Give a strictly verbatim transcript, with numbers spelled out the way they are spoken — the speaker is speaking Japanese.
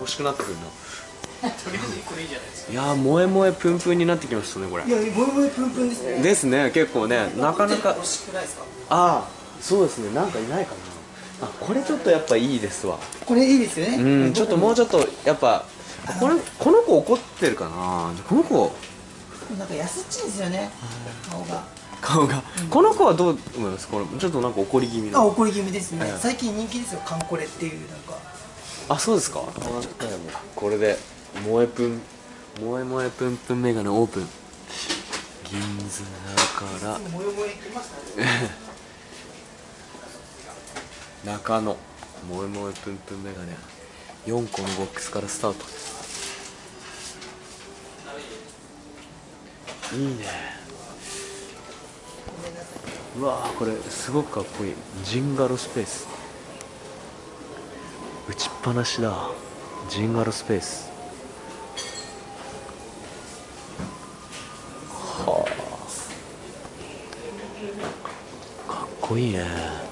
欲しくなってくるな。とりあえずいっこでいいじゃないですか。いやー、萌え萌えプンプンになってきましたね、これ。いや、萌え萌えプンプンですね。ですね、結構ね、なかなか。欲しくないですか。ああ、そうですね、なんかいないかな。あ、これちょっとやっぱいいですわ。これいいですよね。うん、ちょっともうちょっと、やっぱ、これ、この子怒ってるかな。この子。なんか安っちいんですよね、顔が。顔が、うん、この子はどう思いますか。ちょっとなんか怒り気味な。あ、怒り気味ですね、はい、最近人気ですよ、カンコレっていう。なんかあ、そうですか。これで萌えプン萌え萌えプンプンメガネオープン銀座から萌え萌え行きましたね中野萌え萌えプンプンメガネよんこのボックスからスタート。いいね。うわー、これすごくかっこいい。ジンガロスペース打ちっぱなしだ。ジンガロスペース、はあ、かっこいいね。